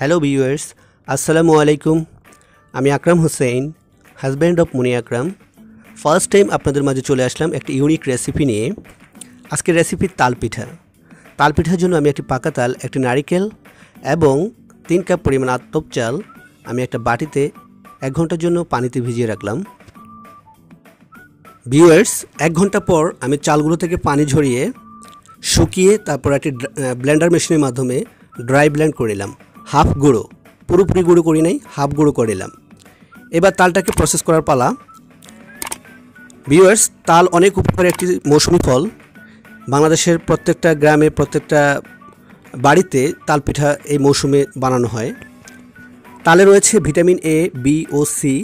Hello viewers अस्सलामु आलैकुम आमी Akram Hussain husband of Muni Akram first time आपनादेर माझे चले आसलाम एक यूनिक रेसिपि निये। आज के रेसिपि ताल पिठार जोन्नो आमी एक पाका ताल एक नारिकेल एबं 3 कप परिमाण आतप चाल आमी एक बाटीते 1 घंटार जोन्नो पानीते भिजिए राखलाम। व्यूअर्स 1 घंटा पर आमी चालगुलो थेके पानी झरिए शुकिए तारपर एकटी ब्लेंडार मेशिनेर माध्यमे ड्राई ब्लेंड करे निलाम। हाफ गुड़ो पुरोपुरी गुड़ो करी नहीं, हाफ गुड़ो कर निलाम। एबार तालटाके प्रसेस करार पाला। व्यूअर्स ताल अनेक उपकारे एकटी मौसुमी फल। बांग्लादेशेर प्रत्येकटा ग्रामे प्रत्येकटा बाड़ीते ताल पिठा ए मौसुमे बानानो हय। ताले रयेछे भिटामिन ए बी ओ सी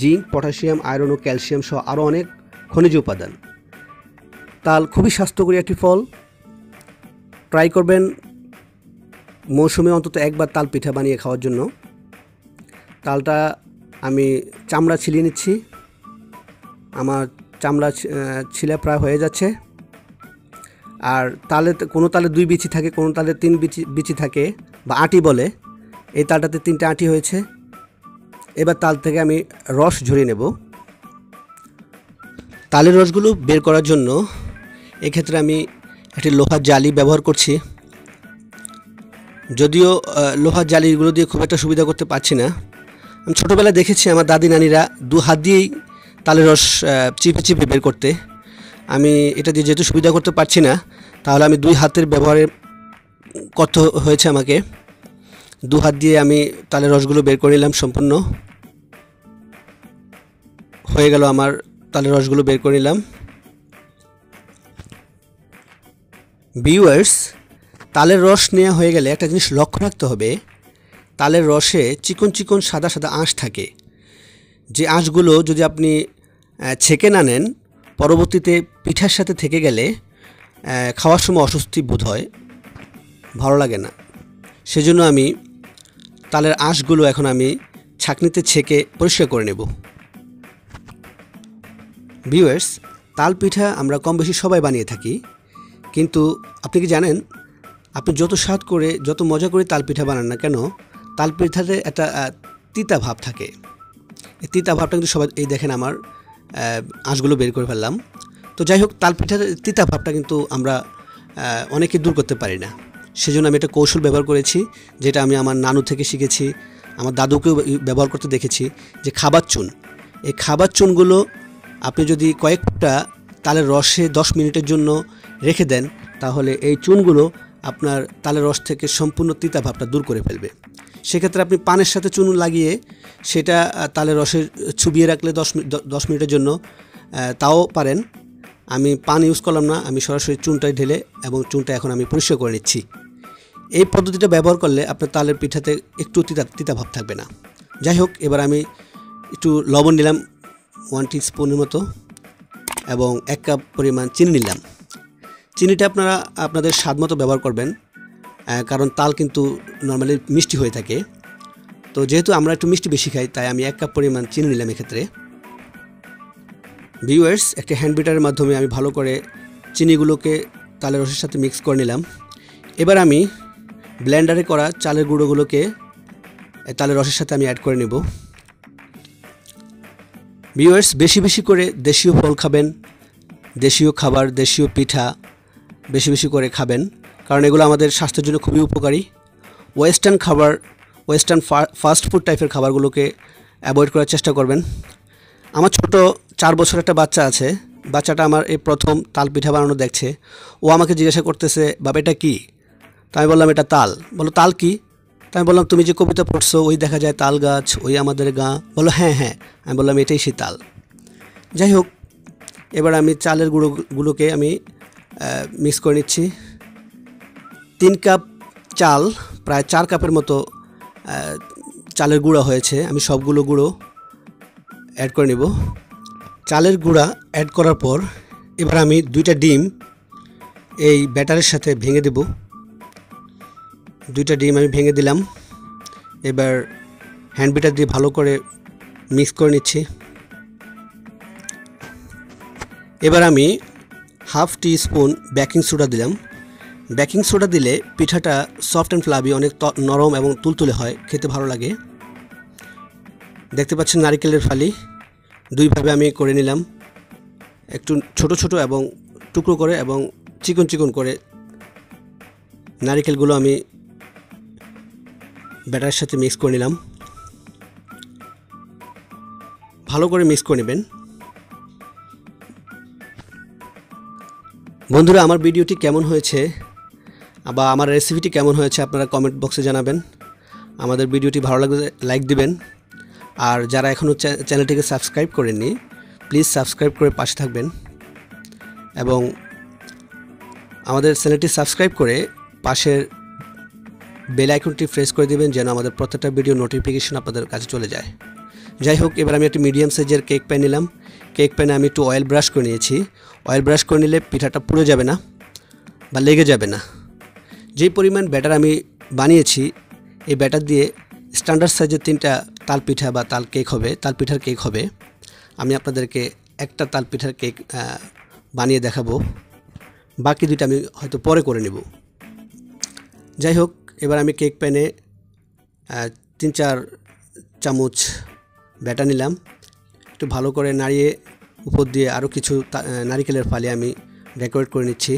जिंक पटाशियम आयरन और क्यालसियम सह आरो अनेक खनिज उपादान। ताल खूबी स्वास्थ्यकरी एकटी फल। ट्राई करबेन मौसुमे अंतत एक बार ताल पिठा बनिए खावार जोन्नो। तालटा आमी चामड़ा छिलिए निच्छी। आमार चामड़ा छिला प्राय हये जाच्छे। आर ताले कोनो ताले 2 बिची थाके, कोनो ताले 3 बिची थाके बा आटी बोले। एई तालटाते 3टा आटी हयेछे। एबार ताल थेके आमी रस झरिए नेब। तालेर रसगुलो बेर करार जोन्नो एई क्षेत्रे आमी एकटी लोहार जाली व्यवहार करछि। যদিও লোহার জালিগুলো দিয়ে খুব একটা সুবিধা করতে পারছি না। আমি ছোটবেলা দেখেছি আমার দাদি নানিরা 2 হাত দিয়েই তালের রস চিপে চিপে বের করতে। আমি এটা দিয়ে যেহেতু সুবিধা করতে পারছি না, তাহলে আমি 2 হাতের ব্যবহারে কত হয়েছে আমাকে। 2 হাত দিয়ে আমি তালের রসগুলো বের করে নিলাম। সম্পূর্ণ হয়ে গেল আমার তালের রসগুলো বের করে নিলাম। ভিউয়ার্স तालेर रस नेওয়া হয়ে গেলে একটা জিনিস লক্ষ্য রাখতে হবে। তালের রসে চিকন চিকন সাদা সাদা আঁশ থাকে। যে আঁশগুলো যদি আপনি ছেঁকে না নেন পরবর্তীতে পিঠার সাথে থেকে গেলে খাওয়ার সময় অস্বস্তি বোধ হয়, ভালো লাগে না। সেজন্য আমি তালের আঁশগুলো এখন আমি ছাঁকনিতে ছেঁকে পরিষ্কার করে নেব। ভিউয়ার্স তাল পিঠা আমরা কম বেশি সবাই বানিয়ে থাকি, কিন্তু আপনি কি জানেন আপনি যত স্বাদ করে যত মজা করে তাল পিঠা বানান না কেন তাল পিঠাতে একটা তিতা ভাব থাকে। এই তিতা ভাবটা কিন্তু সবাই এই দেখেন আমার আঁশগুলো বের করে ফেললাম। তো যাই হোক তাল পিঠার তিতা ভাবটা কিন্তু আমরা অনেকে দূর করতে পারি না। সেজন্য আমি একটা কৌশল ব্যবহার করেছি, যেটা আমি আমার নানু থেকে শিখেছি, আমার দাদুকেও ব্যবহার করতে দেখেছি, যে খাবার চুন। এই খাবার চুনগুলো আপনি যদি কয়েকটা তালের রসে 10 মিনিটের জন্য রেখে দেন তাহলে এই চুনগুলো আপনার তালের রস থেকে সম্পূর্ণ তিতা ভাবটা দূর করে ফেলবে। সেক্ষেত্রে আপনি পানের সাথে চুন লাগিয়ে সেটা তালের রসে চুবিয়ে রাখলে 10 মিনিটের জন্য তাও পারেন। আমি পান ইউজ করলাম না, আমি সরাসরি চুনটাই ঢেলে এবং চুনটা এখন আমি পরিষ্কার করে নিচ্ছি। এই পদ্ধতিটা ব্যবহার করলে আপনার তালের পিঠাতে একটু তিতা ভাব থাকবে না। যাই হোক এবার আমি একটু লবণ নিলাম 1 টিস্পুনের মতো এবং 1 কাপ পরিমাণ চিনি নিলাম। চিনিটা আপনারা আপনাদের স্বাদ মতো ব্যবহার করবেন, কারণ তাল কিন্তু নর্মালি মিষ্টি হয়ে থাকে। তো যেহেতু আমরা একটু মিষ্টি বেশি খাই তাই আমি 1 কাপ পরিমাণ চিনি নিলাম। এক্ষেত্রে ভিউয়ার্স একটা হ্যান্ড বিটারের মাধ্যমে আমি ভালো করে চিনিগুলোকে তালের রসের সাথে মিক্স করে নিলাম। এবার আমি ব্লেন্ডারে করা চালের গুঁড়োগুলোকে তালের রসের সাথে আমি অ্যাড করে নেব। ভিউয়ার্স বেশি বেশি করে দেশীয় ফল খাবেন, দেশীয় খাবার, দেশীয় পিঠা বেশি বেশি করে খাবেন, কারণ এগুলো আমাদের স্বাস্থ্যের জন্য খুবই উপকারী। ওয়েস্টার্ন খাবার, ওয়েস্টার্ন ফাস্ট ফুড টাইপের খাবারগুলোকে অ্যাভয়েড করার চেষ্টা করবেন। আমার ছোট 4 বছর একটা বাচ্চা আছে। বাচ্চাটা আমার এই প্রথম তাল পিঠা বানানো দেখছে। ও আমাকে জিজ্ঞাসা করতেছে, বাবা এটা কী? তো আমি বললাম এটা তাল। বলো তাল কি? তো আমি বললাম তুমি যে কবিতা পড়ছো ওই দেখা যায় তাল গাছ ওই আমাদের গাঁ। বলো হ্যাঁ হ্যাঁ। আমি বললাম এটাই সেই তাল। যাই হোক এবার আমি চালের গুঁড়োগুলোকে আমি মিক্স করে নিচ্ছি। 3 কাপ চাল প্রায় 4 কাপের মতো চালের গুঁড়া হয়েছে। আমি সবগুলো গুঁড়ো অ্যাড করে নেব। চালের গুঁড়া অ্যাড করার পর এবার আমি 2টা ডিম এই ব্যাটারের সাথে ভেঙে দেব। 2টা ডিম আমি ভেঙে দিলাম। এবার হ্যান্ড বিটার দিয়ে ভালো করে মিক্স করে নিচ্ছি। এবার আমি half teaspoon baking soda দিলাম। बेकिंग सोडा दिले पिठाटा सफ्ट एंड फ्लाफी अनेक नरम एवं तुलतुले हय खेते भालो लागे। देखते पाच्छेन नारिकेलेर फाली दुई भावे आमी करे निलाम, एकटु छोटो छोटो एवं टुकरो करे एवं चिकन चिकन करे नारिकेलगुलो आमी ব্যাটারের সাথে মিক্স করে নিলাম। ভালো করে মিক্স করে নেবেন। বন্ধুরা আমার ভিডিওটি কেমন হয়েছে বা আমার রেসিপিটি কেমন হয়েছে আপনারা কমেন্ট বক্সে জানাবেন। আমাদের ভিডিওটি ভালো লাগলে লাইক দিবেন। আর যারা এখনো চ্যানেলটিকে সাবস্ক্রাইব করেননি প্লিজ সাবস্ক্রাইব করে পাশে থাকবেন এবং আমাদের চ্যানেলটি সাবস্ক্রাইব করে পাশের बेल आइकनटी प्रेस कर देवें जान हमारे प्रत्येक भिडियो नोटिफिकेशन अपन का चले जाए। जैक एबारे मीडियम साइजर केक पैन निलाम। केक पैने आमी एक अएल ब्राश कर निएछी। अएल ब्राश कर निले पिठाटा पुड़े जाबे ना बा लेगे जाबे ना। जे परिमाण बैटर आमी बानिएछी ए बैटर दिए स्टैंडार्ड साइजेर तीनटा ताल पिठा बा ताल केक होबे, ताल पिठार केक होबे। आमी आपनादेरके एकटा ताल पिठार केक बानिए देखाबो, बाकी दुइटा आमी होयतो परे करे नेब। जैक एबार आमी केक पैने 3-4 चामच बैटर निलाम। एक तो भालो करे नाड़िए ऊपर दिए आरो किछु नारिकेलेर फाली आमी डेकोरेट करे निच्छी।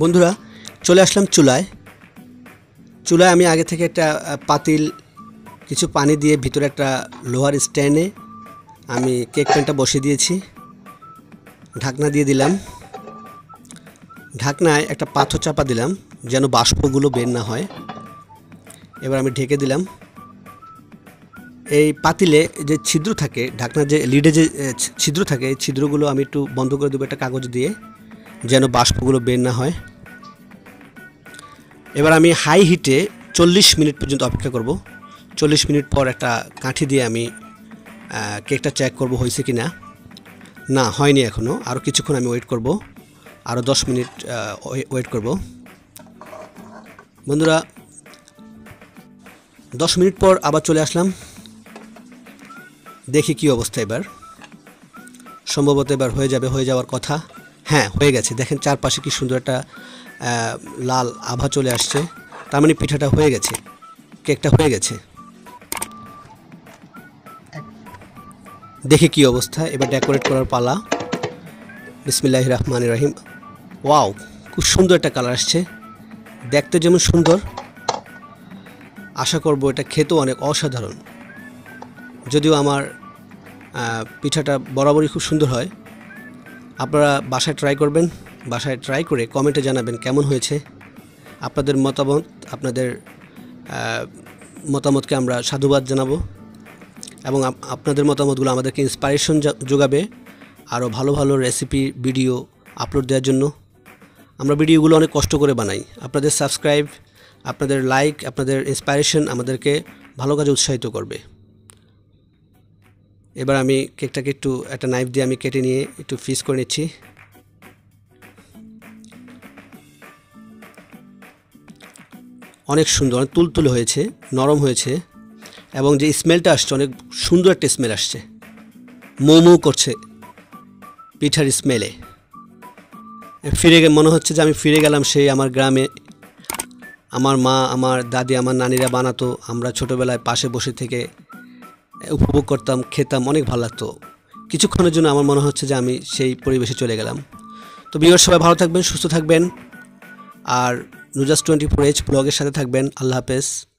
बंधुरा चले आसलाम चूलाय। चूलाय आमी आगे थेके एकटा पातिल किछु पानी दिए भितरे एकटा लोहार स्टैंडे आमी केक पैनटा बसिए दिएছি। ढाकना दिए दिलाम। ढाकनाय एक पाथर चापा दिलाम जेन बाष्पगुलो बेर ना हय। एबार आमी ढेके दिलाम। एई पातिले जे छिद्र थाके ढाकना जे लिडे जे छिद्र थाके छिद्रगुलो आमी एकटु बंध करे देब एकटा कागज दिए जेन बाष्पगुलो बेर ना हय। एबार आमी हाई हिटे 40 मिनट पर्यन्त अपेक्षा करब। 40 मिनट पर एकटा काठी दिए आमी केकटा चेक करब हयसे किना। ना हयनि एखोनो, आरो किछुक्षण आमी ओয়েট करब। आरो 10 मिनट वेट करब। बंधुरा 10 मिनट पर आबार चले आसलाम। देखी कि अवस्था एबार सम्भवत एबार हये जावार कथा। हाँ हये गेछे। देखें चारपाशे कि सुंदर एकटा लाल आभा चले आसछे, तार माने पिठाटा हये गेछे, केकटा हये गेछे। देखी कि अवस्था एबार डेकोरेट करार पाला। बिस्मिल्लाहिर रहमानिर रहीम। वाओ खूब सुंदर एक कलर आसছে, देखते जेमन सुंदर, आशा करब এটা খেতে অনেক অসাধারণ। যদিও আমার পিঠাটা বরাবরই খুব সুন্দর হয়। আপনারা বাসায় ট্রাই করবেন। বাসায় ট্রাই করে কমেন্টে জানাবেন কেমন হয়েছে। আপনাদের মতামত, আপনাদের মতামতকে আমরা সাধুবাদ জানাবো এবং আপনাদের মতামতগুলো আমাদেরকে ইন্সপিরেশন যোগাবে আরও ভালো ভালো রেসিপি ভিডিও আপলোড দেওয়ার জন্য। আমরা ভিডিওগুলো অনেক কষ্ট করে বানাই। আপনাদের সাবস্ক্রাইব, আপনাদের লাইক, আপনাদের ইন্সপিরেশন আমাদেরকে ভালো কাজে উৎসাহিত করবে। এবার আমি কেকটাকে একটু একটা নাইফ দিয়ে আমি কেটে নিয়ে একটু পিস করে নিচ্ছি। অনেক সুন্দর তুলতুলে হয়েছে, নরম হয়েছে এবং যে স্মেলটা আসছে অনেক সুন্দর একটা স্মেল আসছে, মৌ মৌ করছে পিঠার স্মেলে। ফিরে গিয়ে মনে হচ্ছে যে আমি ফিরে গেলাম সেই আমার গ্রামে। আমার মা, আমার দাদি, আমার নানিরা বানাতো। আমরা ছোটোবেলায় পাশে বসে থেকে উপভোগ করতাম, খেতাম, অনেক ভালো লাগতো। কিছুক্ষণের জন্য আমার মনে হচ্ছে যে আমি সেই পরিবেশে চলে গেলাম। তো ভিউয়ার সবাই ভালো থাকবেন, সুস্থ থাকবেন আর নুজাস 24H ব্লগের সাথে থাকবেন। আল্লাহ হাফেজ।